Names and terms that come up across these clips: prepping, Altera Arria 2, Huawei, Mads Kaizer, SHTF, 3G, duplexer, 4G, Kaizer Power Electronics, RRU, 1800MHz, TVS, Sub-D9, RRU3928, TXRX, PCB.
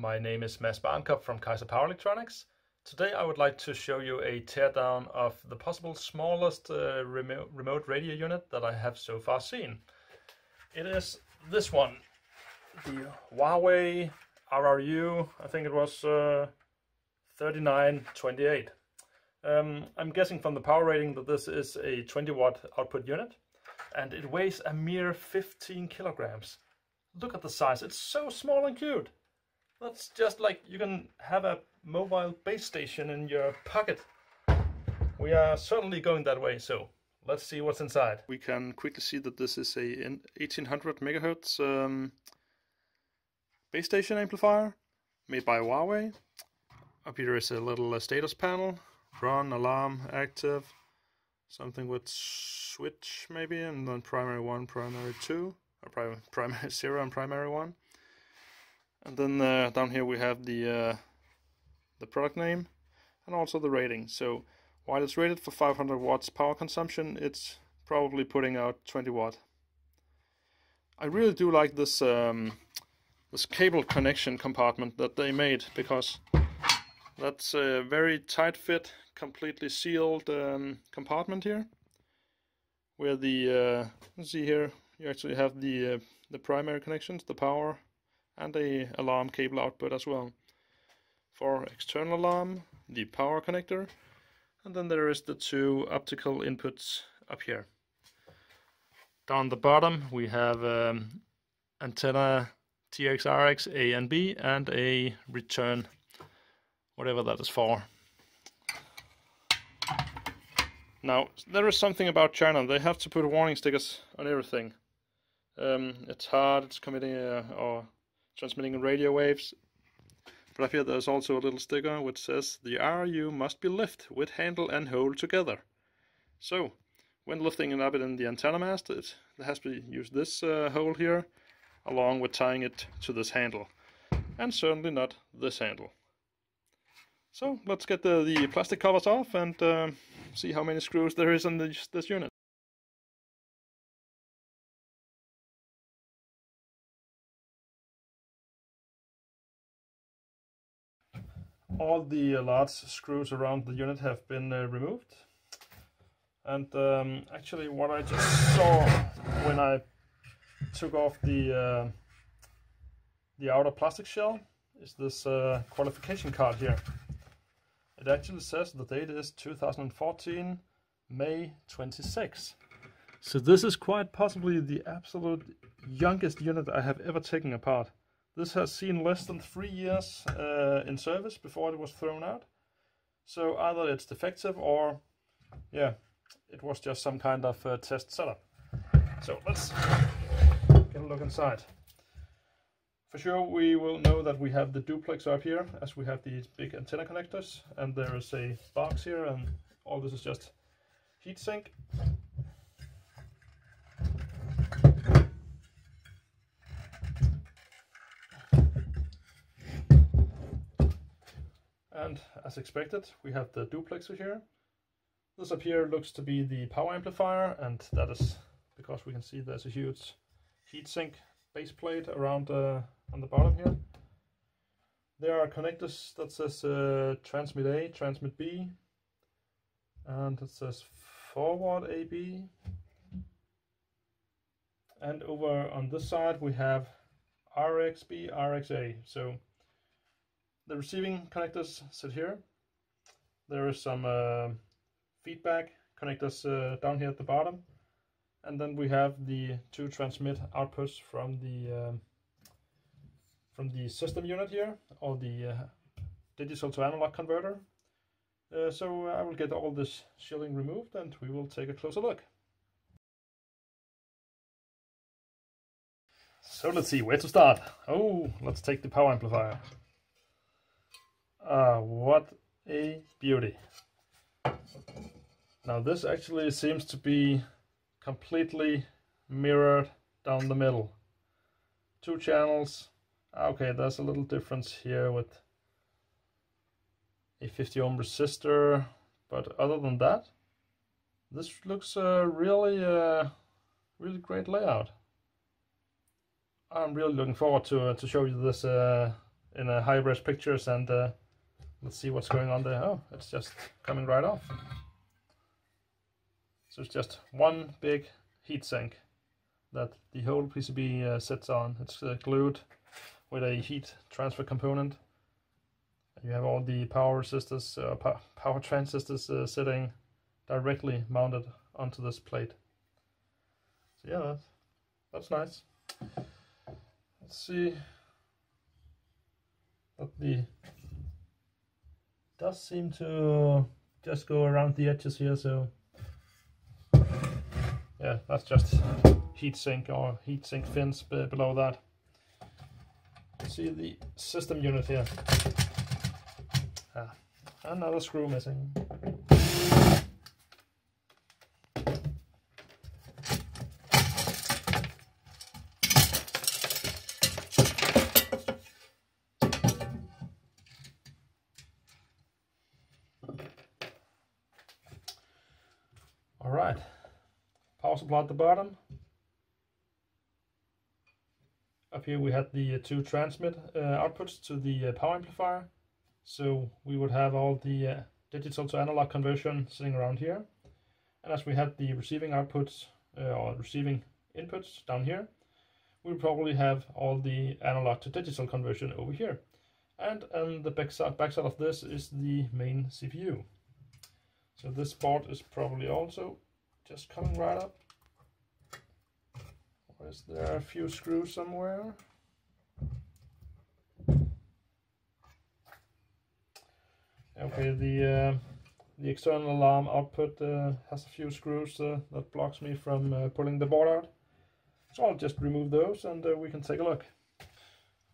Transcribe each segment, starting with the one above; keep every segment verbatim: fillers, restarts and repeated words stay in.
My name is Mads Kaizer from Kaizer Power Electronics. Today I would like to show you a teardown of the possible smallest uh, remote, remote radio unit that I have so far seen. It is this one, the Huawei R R U, I think it was uh, thirty-nine twenty-eight. Um, I'm guessing from the power rating that this is a twenty watt output unit, and it weighs a mere fifteen kilograms. Look at the size, it's so small and cute. That's just like you can have a mobile base station in your pocket. We are certainly going that way, so let's see what's inside. We can quickly see that this is a eighteen hundred megahertz um, base station amplifier made by Huawei. Up here is a little uh, status panel. Run, alarm, active, something with switch maybe, and then primary one, primary two, or prim primary zero and primary one. And then uh, down here we have the uh, the product name and also the rating. So while it's rated for five hundred watts power consumption, it's probably putting out twenty watt. I really do like this um, this cable connection compartment that they made, because that's a very tight fit, completely sealed um, compartment here, where the uh, let's see here, you actually have the uh, the primary connections, the power, and a alarm cable output as well. For external alarm, the power connector, and then there is the two optical inputs up here. Down the bottom we have um, antenna T X R X A and B and a return, whatever that is for. Now, there is something about China. They have to put warning stickers on everything. Um, it's hard, it's committing uh, or transmitting radio waves. But up here there's also a little sticker which says the R R U must be lifted with handle and hold together. So, when lifting it up in the antenna mast, it has to use this uh, hole here, along with tying it to this handle. And certainly not this handle. So let's get the, the plastic covers off and uh, see how many screws there is on this, this unit. All the uh, large screws around the unit have been uh, removed. And um, actually what I just saw when I took off the, uh, the outer plastic shell is this uh, qualification card here. It actually says the date is two thousand fourteen, May twenty-sixth. So this is quite possibly the absolute youngest unit I have ever taken apart. This has seen less than three years uh, in service before it was thrown out. So either it's defective or, yeah, it was just some kind of uh, test setup. So let's get a look inside. For sure we will know that we have the duplex up here, as we have these big antenna connectors, and there is a box here, and all this is just heatsink. And as expected, we have the duplexer here. This up here looks to be the power amplifier, and that is because we can see there's a huge heatsink base plate around uh, on the bottom here. There are connectors that says uh, transmit A, transmit B, and it says forward A B. And over on this side we have R X B, R X A. So the receiving connectors sit here. There is some uh, feedback connectors uh, down here at the bottom. And then we have the two transmit outputs from the um, from the system unit here, or the uh, digital to analog converter. Uh, so I will get all this shielding removed and we will take a closer look. So let's see where to start. Oh, let's take the power amplifier. Ah, what a beauty. Now this actually seems to be completely mirrored down the middle. Two channels. Okay, there's a little difference here with a fifty ohm resistor, but other than that, this looks a uh, really, uh, really great layout. I'm really looking forward to uh, to show you this uh, in a high res pictures, and uh, let's see what's going on there. Oh, it's just coming right off. So it's just one big heat sink that the whole P C B uh, sits on. It's uh, glued with a heat transfer component. You have all the power resistors, uh, pow power transistors uh, sitting directly mounted onto this plate. So yeah, that's, that's nice. Let's see what the... does seem to just go around the edges here, so... yeah, that's just heatsink or heatsink fins below that. See the system unit here. Ah, another screw missing. All right, power supply at the bottom. Up here we had the two transmit uh, outputs to the uh, power amplifier. So we would have all the uh, digital to analog conversion sitting around here. And as we had the receiving outputs uh, or receiving inputs down here, we would probably have all the analog to digital conversion over here. And on the backside, backside of this is the main C P U. So this board is probably also just coming right up. Or is there a few screws somewhere? Okay, the uh, the external alarm output uh, has a few screws uh, that blocks me from uh, pulling the board out. So I'll just remove those, and uh, we can take a look.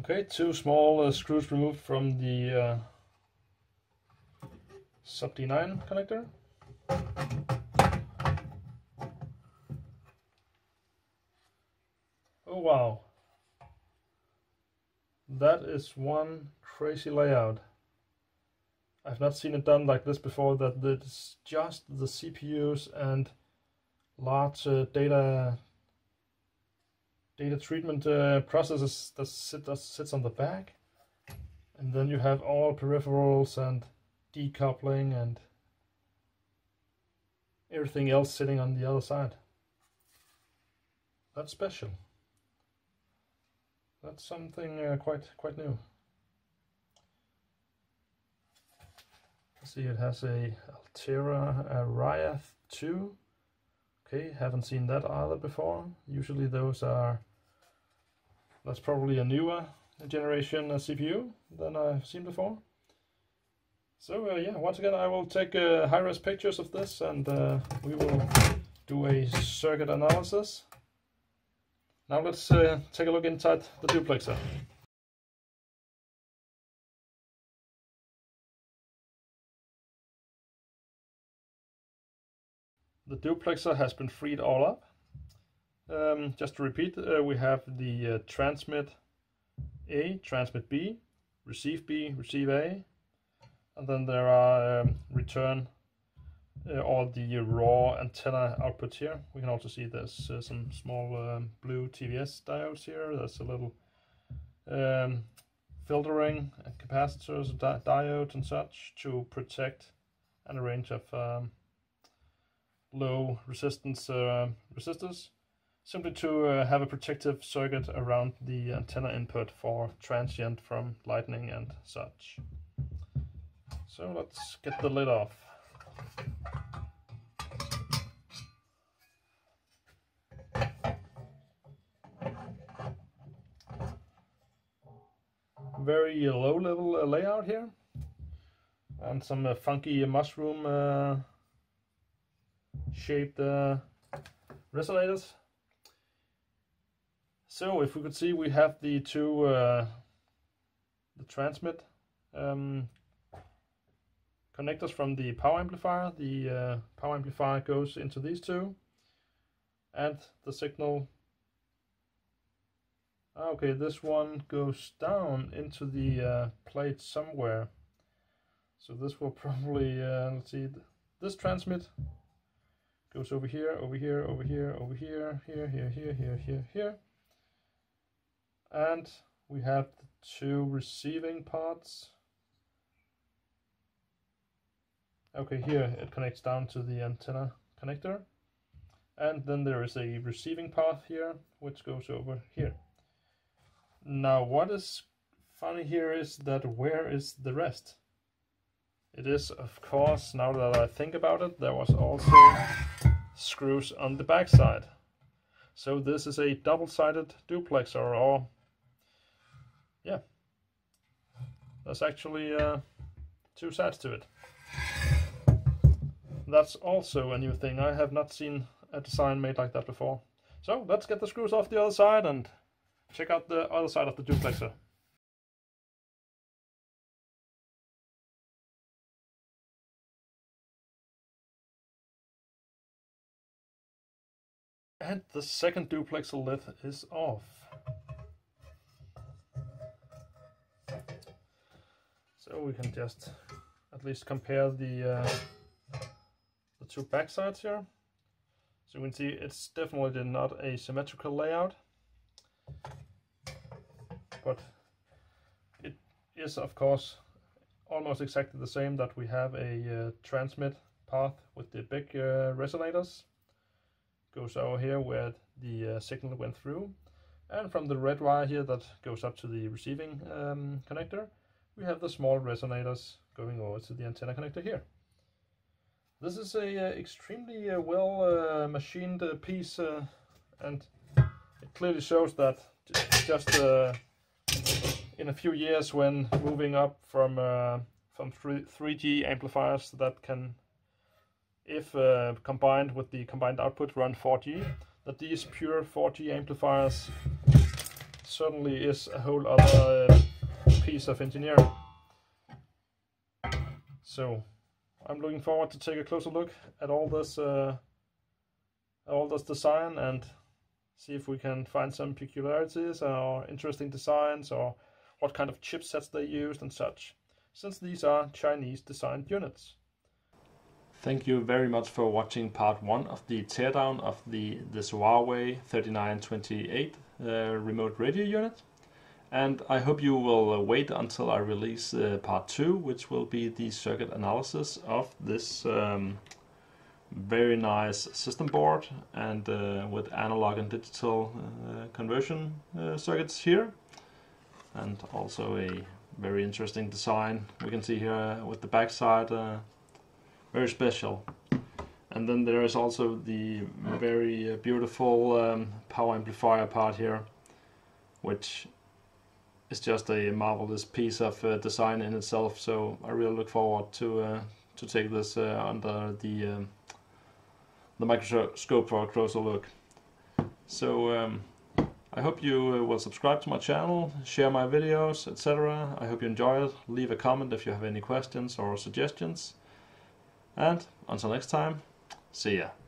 Okay, two small uh, screws removed from the uh, Sub D nine connector. Oh wow, that is one crazy layout. I've not seen it done like this before, that it's just the C P Us and large uh, data data treatment uh, processes that, sit, that sits on the back, and then you have all peripherals and decoupling and everything else sitting on the other side. That's special. That's something uh, quite quite new. See, it has a Altera Arria two. Okay, haven't seen that either before. Usually those are... that's probably a newer generation uh, C P U than I've seen before. So uh, yeah, once again I will take uh, high-res pictures of this, and uh, we will do a circuit analysis. Now let's uh, take a look inside the duplexer. The duplexer has been freed all up. Um, just to repeat, uh, we have the uh, transmit A, transmit B, receive B, receive A, and then there are um, return uh, all the raw antenna outputs here. We can also see there's uh, some small um, blue T V S diodes here. There's a little um, filtering and capacitors, di diodes and such to protect and a range of um, low resistance uh, resistors, simply to uh, have a protective circuit around the antenna input for transient from lightning and such. So let's get the lid off. Very low level uh, layout here, and some uh, funky mushroom uh, shaped uh, resonators. So if we could see, we have the two uh, the transmit um, connectors from the power amplifier. The uh, power amplifier goes into these two, and the signal, okay, this one goes down into the uh, plate somewhere. So this will probably uh, let's see, this transmit goes over here, over here, over here, over here, here, here, here, here, here, here. And we have the two receiving parts. Okay, here it connects down to the antenna connector, and then there is a receiving path here which goes over here. Now what is funny here is that where is the rest? It is, of course, now that I think about it, there was also screws on the back side. So this is a double-sided duplexer, or yeah, there's actually uh, two sides to it. That's also a new thing. I have not seen a design made like that before. So let's get the screws off the other side and check out the other side of the duplexer. And the second duplexer lid is off. So we can just at least compare the uh, the two back sides here. So you can see it's definitely not a symmetrical layout, but it is, of course, almost exactly the same that we have a uh, transmit path with the big uh, resonators. Goes over here where the uh, signal went through, and from the red wire here that goes up to the receiving um, connector, we have the small resonators going over to the antenna connector here. This is a uh, extremely uh, well uh, machined uh, piece, uh, and it clearly shows that just uh, in a few years, when moving up from uh, from three G amplifiers that can, if uh, combined with the combined output, run four G, that these pure four G amplifiers certainly is a whole other uh, piece of engineering. So I'm looking forward to take a closer look at all this uh, all this design and see if we can find some peculiarities or interesting designs, or what kind of chipsets they used and such, since these are Chinese designed units. Thank you very much for watching part one of the teardown of the this Huawei thirty-nine twenty-eight uh, remote radio unit, and I hope you will wait until I release uh, part two, which will be the circuit analysis of this um, very nice system board, and uh, with analog and digital uh, conversion uh, circuits here, and also a very interesting design we can see here with the backside. Uh, Very special. And then there is also the very beautiful um, power amplifier part here, which is just a marvelous piece of uh, design in itself. So I really look forward to uh, to take this uh, under the um, the microscope for a closer look. So um, I hope you will subscribe to my channel, share my videos, et cetera. I hope you enjoy it. Leave a comment if you have any questions or suggestions. And until next time, see ya.